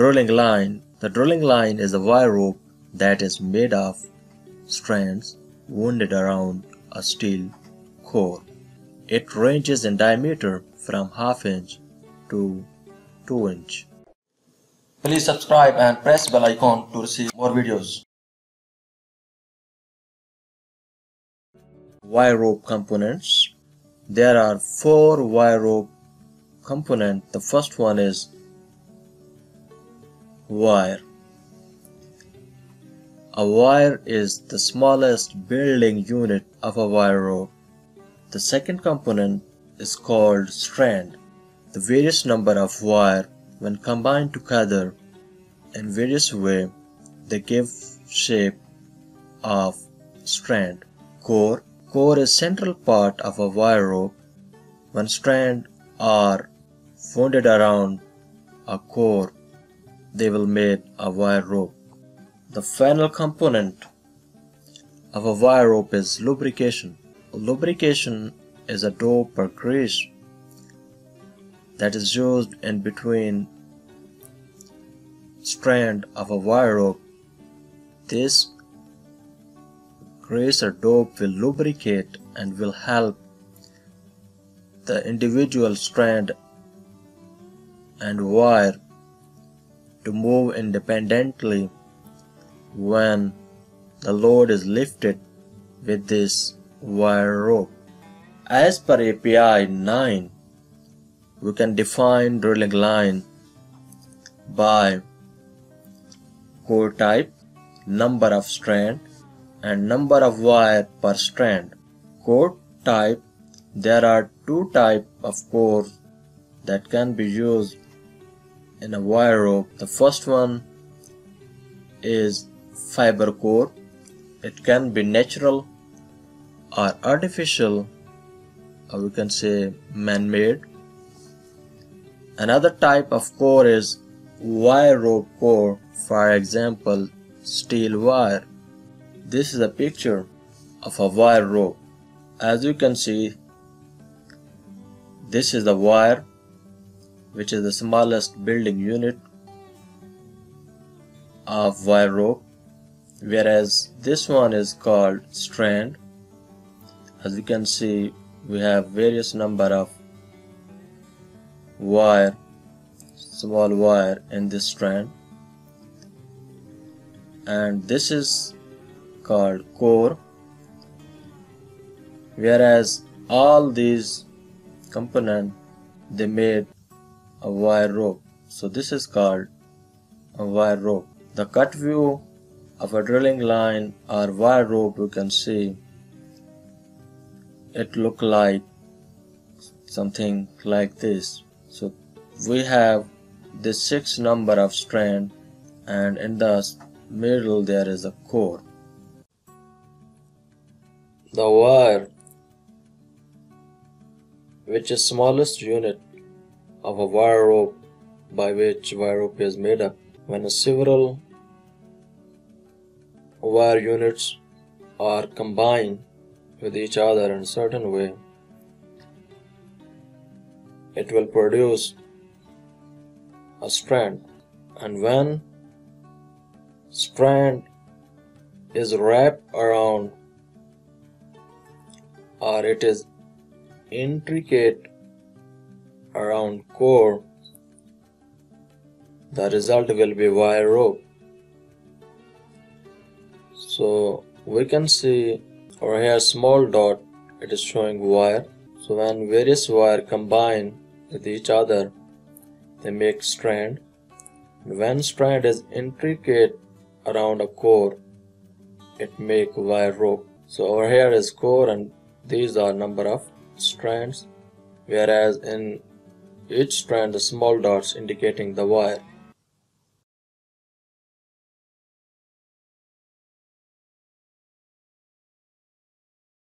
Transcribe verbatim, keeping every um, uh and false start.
drilling line. The drilling line is a wire rope that is made of strands wounded around a steel core. It ranges in diameter from half inch to two inch. Please subscribe and press bell icon to receive more videos. Wire rope components. There are four wire rope components. The first one is wire. A wire is the smallest building unit of a wire rope. The second component is called strand. The various number of wire, when combined together in various ways, they give shape of strand. Core. Core is central part of a wire rope. When strands are wound around a core, they will make a wire rope. The final component of a wire rope is lubrication. Lubrication is a dope or grease that is used in between strands of a wire rope. This grease or dope will lubricate and will help the individual strand and wire to move independently when the load is lifted with this wire rope. As per A P I nine, we can define drilling line by core type, number of strand, and number of wire per strand. Core type. There are two types of core that can be used in a wire rope. The first one is fiber core. It can be natural or artificial, or we can say man-made. Another type of core is wire rope core, for example steel wire. This is a picture of a wire rope. As you can see, this is the wire, which is the smallest building unit of wire rope, whereas this one is called strand. As you can see, we have various number of wire, small wire in this strand, and this is called core, whereas all these components, they made a wire rope. So this is called a wire rope. The cut view of a drilling line or wire rope, you can see it look like something like this. So we have the six number of strand, and in the middle there is a core. The wire, which is smallest unit of a wire rope by which wire rope is made up. When several wire units are combined with each other in a certain way, it will produce a strand. And when strand is wrapped around or it is intricate around core, the result will be wire rope. So we can see over here small dot, it is showing wire. So when various wire combine with each other, they make strand. When strand is intricate around a core, it make wire rope. So over here is core and these are number of strands, whereas in each strand the small dots indicating the wire.